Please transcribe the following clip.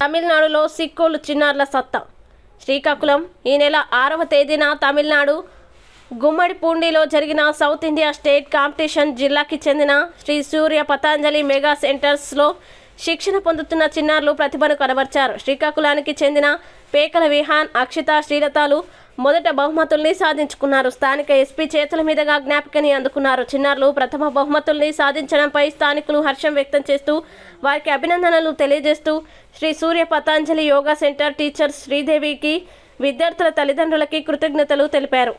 తమిళనాడులో సిక్కులు చిన్నారుల సత్తా. శ్రీకాకుళం ఈ నెల 6వ తేదీన తమిళనాడు గుమ్మడిపూండిలో జరిగిన సౌత్ ఇండియా స్టేట్ కాంపిటీషన్ జిల్లాకి చెందిన శ్రీ సూర్య పతాంజలి మెగా సెంటర్స్లో శిక్షణ పొందుతున్న చిన్నారులు ప్రతిభను కనబర్చారు. శ్రీకాకుళానికి చెందిన పేకల విహాన్, అక్షిత, శ్రీలతాలు మొదట బహుమతుల్ని సాధించుకున్నారు. స్థానిక ఎస్పీ చేతుల మీదుగా జ్ఞాపికని అందుకున్నారు. చిన్నారులు ప్రథమ బహుమతుల్ని సాధించడంపై స్థానికులు హర్షం వ్యక్తం చేస్తూ వారికి అభినందనలు తెలియజేస్తూ శ్రీ సూర్య పతాంజలి యోగా సెంటర్ టీచర్ శ్రీదేవికి, విద్యార్థుల తల్లిదండ్రులకి కృతజ్ఞతలు తెలిపారు.